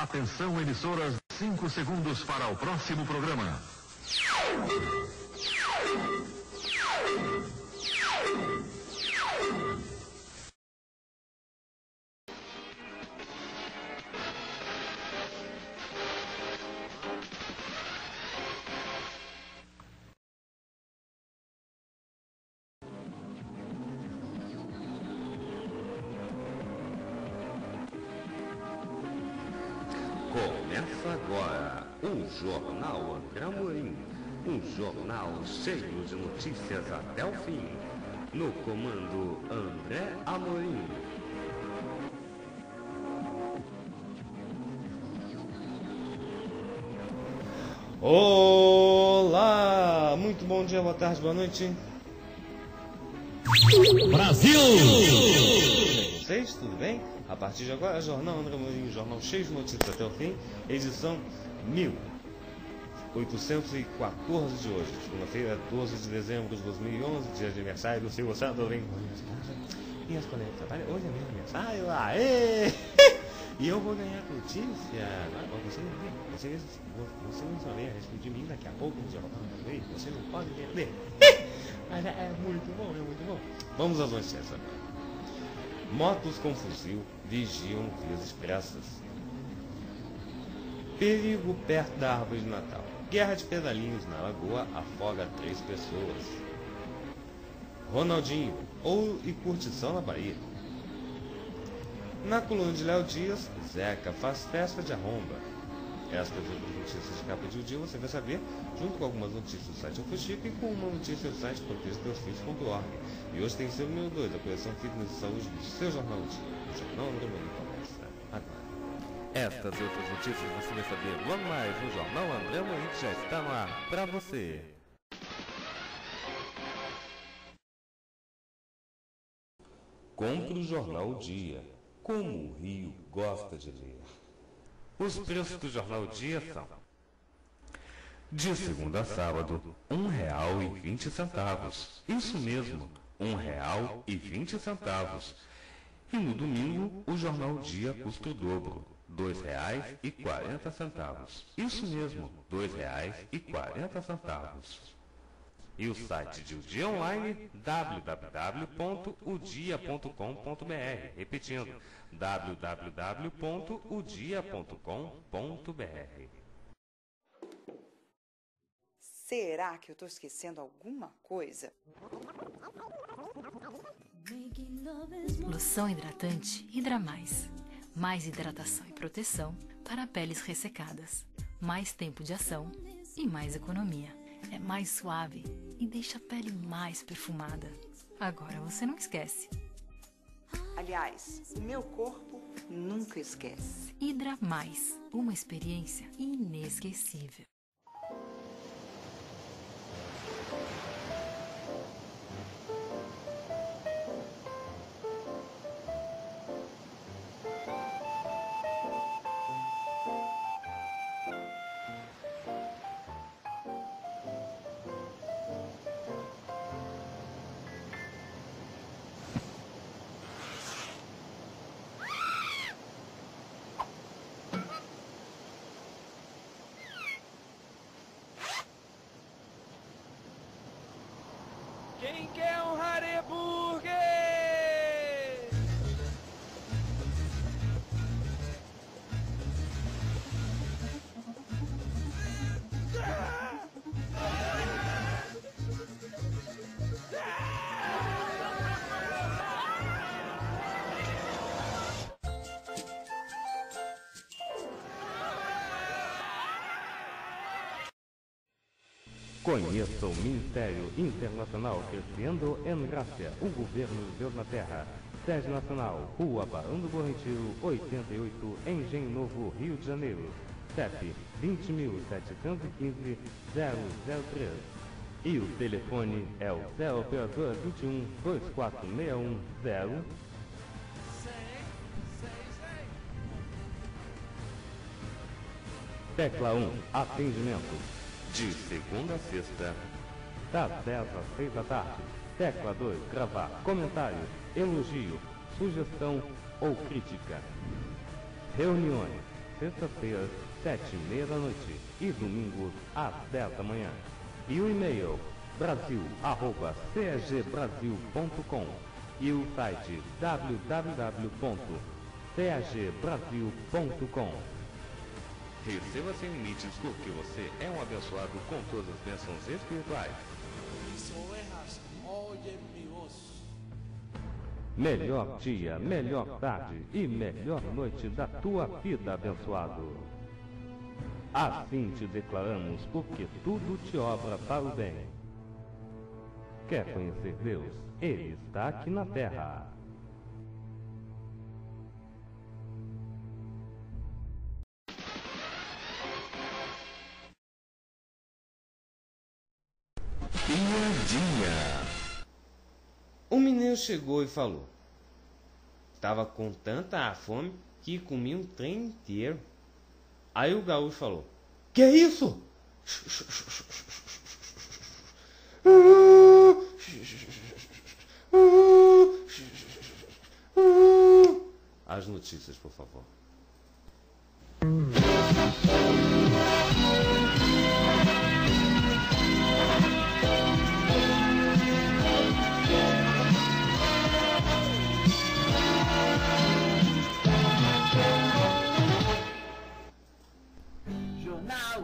Atenção, emissoras, 5 segundos para o próximo programa. Começa agora o Jornal André Amorim, um jornal cheio de notícias até o fim. No comando, André Amorim. Olá! Muito bom dia, boa tarde, boa noite. Brasil! Vocês, tudo bem? A partir de agora, Jornal André Amorim, jornal cheio de notícias até o fim, edição 1814 de hoje, segunda-feira, 12 de dezembro de 2011, dia de aniversário do Sílvio Santos. E as colegas trabalham, hoje é meu aniversário, aê! E eu vou ganhar notícia. Você não só vem a respeito de mim daqui a pouco, você não pode perder. Mas é muito bom, é muito bom. Vamos às notícias agora. Motos com fuzil vigiam vias expressas. Perigo perto da árvore de Natal. Guerra de pedalinhos na lagoa afoga 3 pessoas. Ronaldinho, ouro e curtição na Bahia. Na coluna de Léo Dias, Zeca faz festa de arromba. Estas outras notícias de capa de O Dia você vai saber, junto com algumas notícias do site Fuxico e com uma notícia do site proteja-teus-fins.org. E hoje tem seu número 2, a coleção Fitness e Saúde do seu Jornal O Dia. O Jornal André Amorim começa agora. Estas e outras notícias você vai saber logo mais no Jornal André Amorim, que já está no ar para você. Compre o Jornal O Dia, como o Rio gosta de ler. Os preços do Jornal O Dia são: de segunda a sábado, R$1,20. Isso mesmo, R$1,20. E no domingo, o Jornal O Dia custa o dobro, R$2,40. Isso mesmo, R$2,40. E o site de O Dia Online, www.odia.com.br. Repetindo, www.odia.com.br. Será que eu estou esquecendo alguma coisa? Loção hidratante Hydra Mais. Mais hidratação e proteção para peles ressecadas. Mais tempo de ação e mais economia. É mais suave e deixa a pele mais perfumada. Agora você não esquece. Aliás, o meu corpo nunca esquece. Hydra Mais, uma experiência inesquecível. Quem quer um Hareburger? Conheça o Ministério Internacional Crescendo em Graça, o governo de Deus na Terra. Sede Nacional, Rua Barão do Correntio, 88, Engenho Novo, Rio de Janeiro. CEP 20.715.003. E o telefone é o CEL Operadora 21 2461. Tecla 1, atendimento. De segunda a sexta, das 10 às 6 da tarde. Tecla 2, gravar comentário, elogio, sugestão ou crítica. Reuniões, terça-feira, 7:30 da noite, e domingo, às 10 da manhã. E o e-mail, brasil@cagbrasil.com, e o site www.cagbrasil.com. Receba sem limites, porque você é um abençoado com todas as bênçãos espirituais. Melhor dia, melhor tarde e melhor noite da tua vida, abençoado. Assim te declaramos, porque tudo te obra para o bem. Quer conhecer Deus? Ele está aqui na terra. Um menino chegou e falou: "Tava com tanta fome que comi um trem inteiro." Aí o gaúcho falou: "Que é isso?" As notícias, por favor.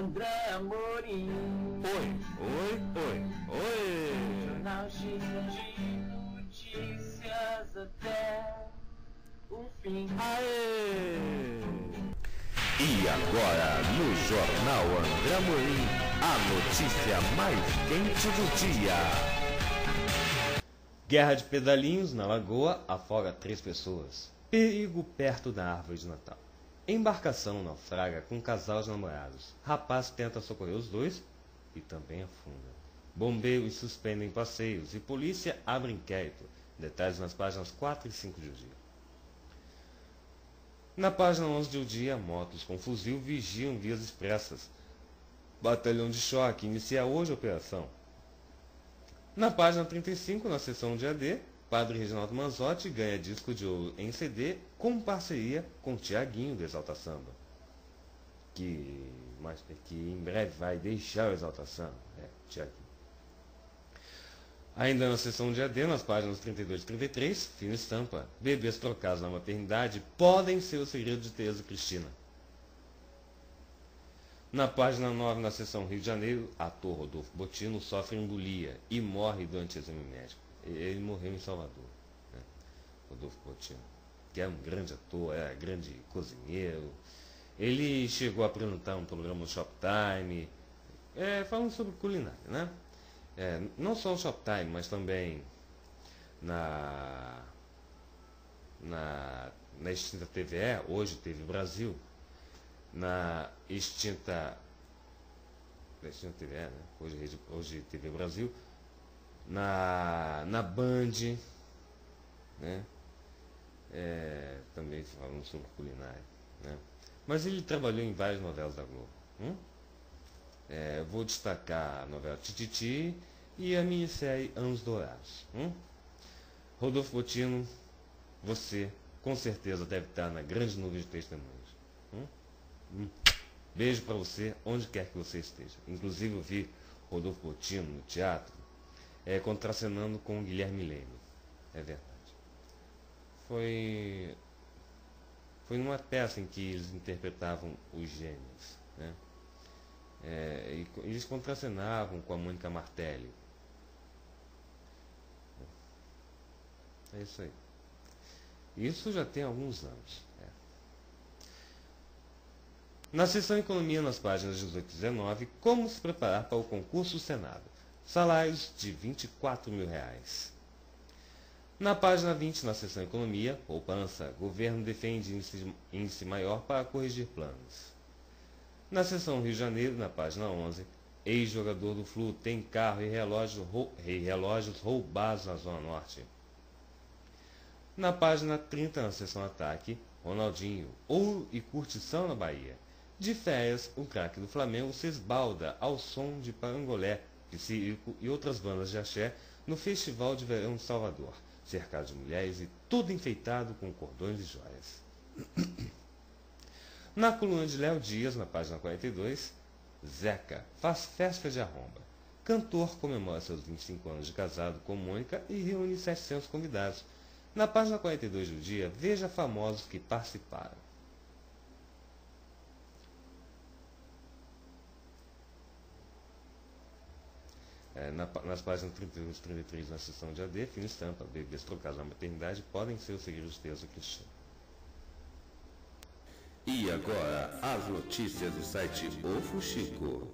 André Amorim. Oi. Jornal cheio de notícias até o fim. Aê! E agora, no Jornal André Amorim, a notícia mais quente do dia. Guerra de pedalinhos na lagoa afoga 3 pessoas. Perigo perto da árvore de Natal. Embarcação naufraga com um casal de namorados. Rapaz tenta socorrer os dois e também afunda. Bombeiros suspendem passeios e polícia abre inquérito. Detalhes nas páginas 4 e 5 de O Dia. Na página 11 de O Dia, motos com fuzil vigiam vias expressas. Batalhão de choque inicia hoje a operação. Na página 35, na seção de AD, Padre Reginaldo Manzotti ganha disco de ouro em CD com parceria com Tiaguinho do Exalta Samba. Que em breve vai deixar o Exalta Samba. Tiaguinho. Ainda na sessão de AD, nas páginas 32 e 33, fina estampa. Bebês trocados na maternidade podem ser o segredo de Teresa Cristina. Na página 9, na seção Rio de Janeiro, ator Rodolfo Botino sofre embolia e morre durante exame médico. Ele morreu em Salvador, Rodolfo Botino, que era um grande ator, era grande cozinheiro. Ele chegou a apresentar um programa no Shoptime, falando sobre culinária, né? Não só no Shoptime, mas também na extinta TVE, hoje TV Brasil, na extinta TVE, né? Hoje TV Brasil, na Band, né? Também falando sobre culinária, né? Mas ele trabalhou em várias novelas da Globo. Vou destacar a novela Tititi e a minissérie Anos Dourados. Rodolfo Botino, você com certeza deve estar na grande nuvem de testemunhos. Beijo para você, onde quer que você esteja. Inclusive eu vi Rodolfo Botino no teatro, contracenando com o Guilherme Leme. É verdade. Foi numa peça em que eles interpretavam os gêmeos, né? E eles contracenavam com a Mônica Martelli. É isso aí. Isso já tem alguns anos. Na seção Economia, nas páginas 18 e 19, como se preparar para o concurso do Senado. Salários de R$24 mil. Na página 20, na seção Economia, poupança, governo defende índice maior para corrigir planos. Na seção Rio de Janeiro, na página 11, ex-jogador do Flú tem carro e relógios roubados na Zona Norte. Na página 30, na seção Ataque, Ronaldinho, ouro e curtição na Bahia. De férias, o craque do Flamengo se esbalda ao som de Parangolé, Fuxico e outras bandas de axé no Festival de Verão de Salvador, cercado de mulheres e tudo enfeitado com cordões e joias. Na coluna de Léo Dias, na página 42, Zeca faz festa de arromba. Cantor comemora seus 25 anos de casado com Mônica e reúne 700 convidados. Na página 42 do Dia, veja famosos que participaram. Nas páginas 31 e 33, na seção de AD, fina estampa, bebês trocados na maternidade podem ser os seguidores de Teresa Cristina. E agora, as notícias do site O Fuxico.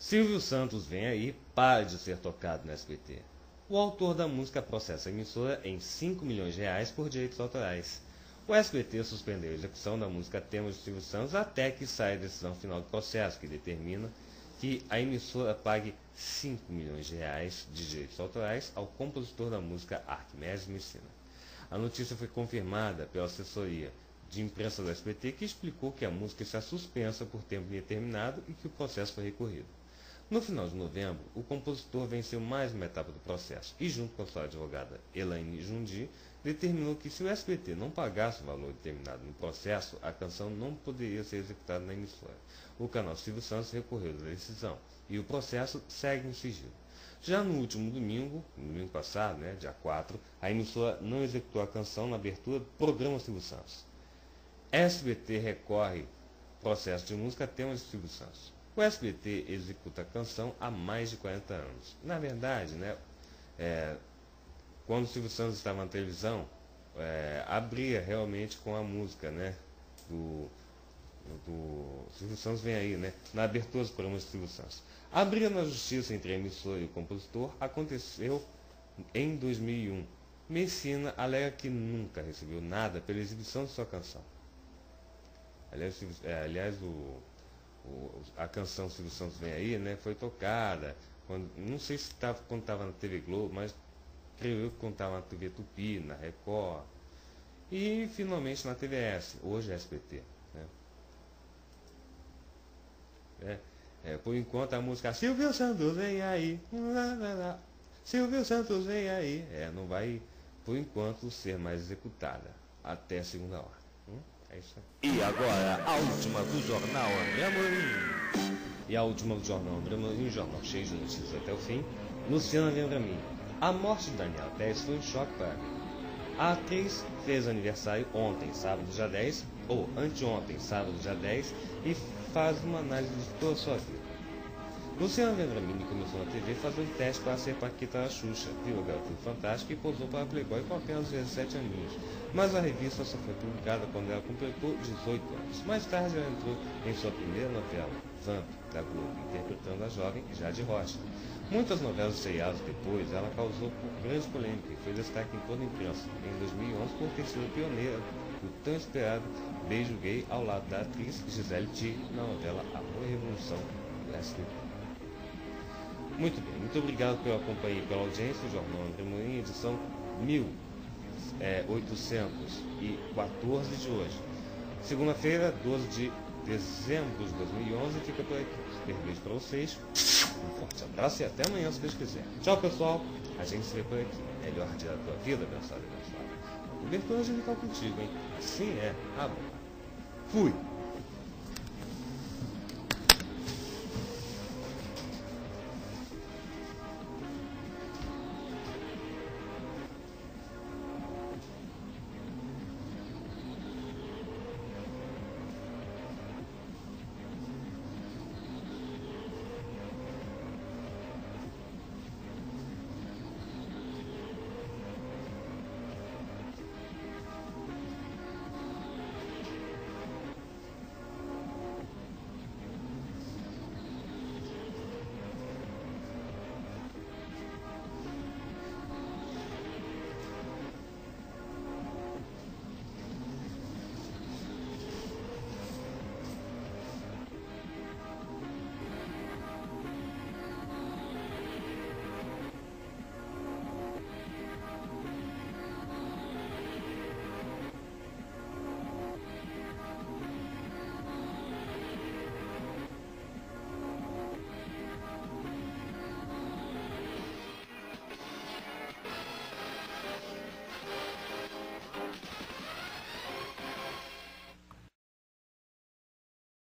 Sílvio Santos vem aí, pare de ser tocado na SBT. O autor da música processa a emissora em 5 milhões de reais por direitos autorais. O SBT suspendeu a execução da música tema de Sílvio Santos até que saia a decisão final do processo, que determina que a emissora pague 5 milhões de reais de direitos autorais ao compositor da música Arquimedes Messina. A notícia foi confirmada pela assessoria de imprensa do SBT, que explicou que a música está suspensa por tempo indeterminado e que o processo foi recorrido. No final de novembro, o compositor venceu mais uma etapa do processo e, junto com a sua advogada Elaine Jundi, determinou que se o SBT não pagasse o valor determinado no processo, a canção não poderia ser executada na emissora. O canal Sílvio Santos recorreu da decisão e o processo segue em sigilo. Já no último domingo, passado, dia 4, a emissora não executou a canção na abertura do programa Sílvio Santos. SBT recorre processo de música tema de Sílvio Santos. O SBT executa a canção há mais de 40 anos. Na verdade, quando Sílvio Santos estava na televisão, abria realmente com a música do Sílvio Santos Vem Aí, na abertura dos programas de Sílvio Santos. A briga na justiça entre a emissora e o compositor aconteceu em 2001. Messina alega que nunca recebeu nada pela exibição de sua canção. Aliás, a canção Sílvio Santos Vem Aí, foi tocada, não sei se quando estava na TV Globo, mas creio eu que quando estava na TV Tupi, na Record, e finalmente na TVS, hoje é SBT. Por enquanto a música Sílvio Santos Vem Aí, Sílvio Santos Vem Aí, não vai, por enquanto, ser mais executada, até a segunda hora. E agora, a última do jornal André Amorim. Jornal cheio de notícias até o fim. Luciana lembra mim. A morte de Daniela Pérez foi um choque para mim. A atriz fez aniversário ontem, sábado dia 10, ou anteontem, sábado dia 10, e faz uma análise de toda a sua vida. Luciana Vendramini começou na TV fazendo teste para ser Paquita da Xuxa, viu o Garotinho Fantástico e posou para a Playboy com apenas 17 aninhos. Mas a revista só foi publicada quando ela completou 18 anos. Mais tarde ela entrou em sua primeira novela, Vamp, da Globo, interpretando a jovem Jade Rocha. Muitas novelas seriadas depois, ela causou grande polêmica e foi destaque em toda a imprensa, em 2011 por ter sido pioneira do tão esperado Beijo Gay ao lado da atriz Gisele Tigre na novela Amor e Revolução do SBT. Muito bem, muito obrigado pela companhia e pela audiência. O Jornal André Amorim, edição 1814 de hoje. Segunda-feira, 12 de dezembro de 2011, fica por aqui. Um beijo para vocês, um forte abraço e até amanhã, se Deus quiser. Tchau, pessoal. A gente se vê por aqui. Melhor dia da tua vida, abençoado. Cobertura angelical contigo, hein? Assim é. Ah, bom. Fui.